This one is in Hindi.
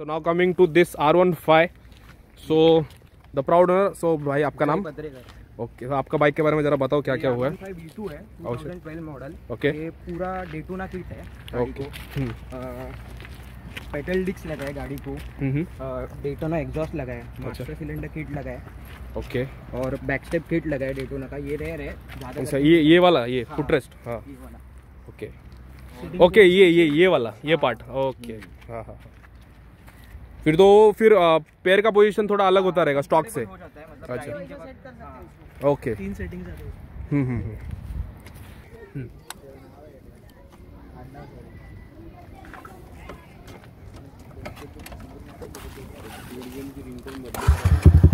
So now coming to this R15. So the proud owner. So भाई आपका नाम? ओके तो आपका बाइक के बारे में जरा बताओ क्या क्या हुआ है। R15 है 2012 मॉडल। ओके ये पूरा डेटोना किट है। ओके पेटल डिस्क लगाए गाड़ी को, डेटोना एग्जॉस्ट लगाए, मास्टर सिलेंडर किट लगाए, ओके और बैक स्टेप किट लगाए डेटोना का। ये रेयर है ज्यादा, ये वाला, ये फुटरेस्ट, हाँ ये वाला, ओके ओके ये वाला, ये पार्ट, ओके हाँ हाँ। फिर पैर का पोजीशन थोड़ा अलग होता रहेगा स्टॉक से, अच्छा ओके।